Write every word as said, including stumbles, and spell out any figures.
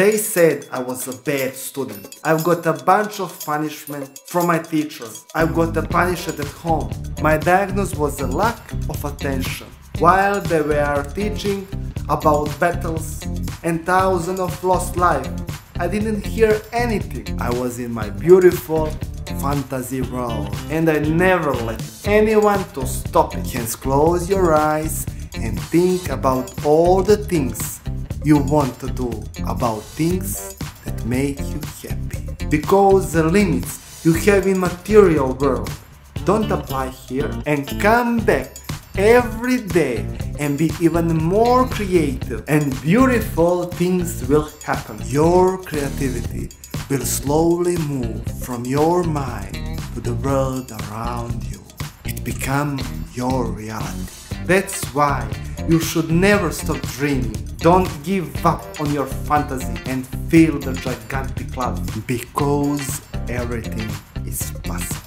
They said I was a bad student. I've got a bunch of punishment from my teachers. I've got a punisher at home. My diagnosis was a lack of attention. While they were teaching about battles and thousands of lost lives, I didn't hear anything. I was in my beautiful fantasy world and I never let anyone to stop it. Hence, close your eyes and think about all the things you want to do, about things that make you happy. Because the limits you have in material world don't apply here, and come back every day and be even more creative, and beautiful things will happen. Your creativity will slowly move from your mind to the world around you. It becomes your reality. That's why you should never stop dreaming. Don't give up on your fantasy and fill the gigantic cloud, because everything is possible.